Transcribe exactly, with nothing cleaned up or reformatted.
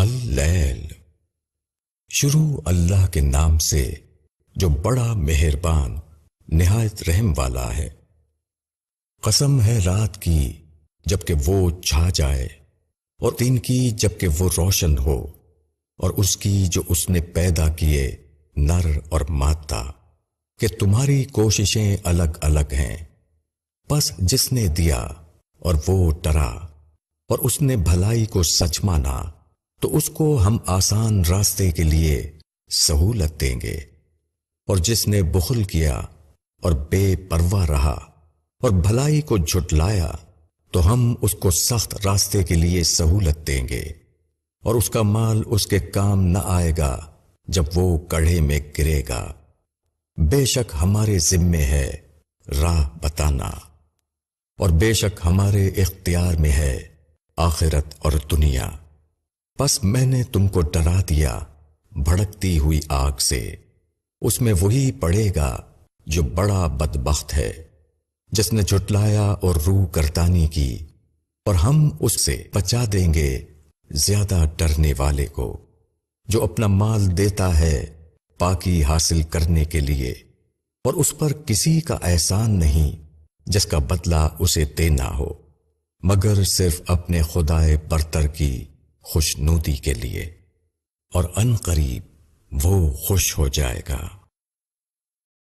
अल-लैल। शुरू अल्लाह के नाम से जो बड़ा मेहरबान निहायत रहम वाला है। कसम है रात की जबकि वो छा जाए, और दिन की जबकि वो रोशन हो, और उसकी जो उसने पैदा किए नर और मादा, कि तुम्हारी कोशिशें अलग अलग हैं। बस जिसने दिया और वो डरा और उसने भलाई को सच माना, तो उसको हम आसान रास्ते के लिए सहूलत देंगे। और जिसने बुखल किया और बेपरवाह रहा और भलाई को झुटलाया, तो हम उसको सख्त रास्ते के लिए सहूलत देंगे। और उसका माल उसके काम न आएगा जब वो कड़े में गिरेगा। बेशक हमारे जिम्मे है राह बताना, और बेशक हमारे इख्तियार में है आखिरत और दुनिया। बस मैंने तुमको डरा दिया भड़कती हुई आग से, उसमें वही पड़ेगा जो बड़ा बदबख्त है, जिसने झुटलाया और रूह गर्दानी की, और हम उससे बचा देंगे ज्यादा डरने वाले को, जो अपना माल देता है पाकी हासिल करने के लिए, और उस पर किसी का एहसान नहीं जिसका बदला उसे देना हो, मगर सिर्फ अपने खुदाए बरतर की खुशनुदी के लिए। और अनकरीब वो खुश हो जाएगा।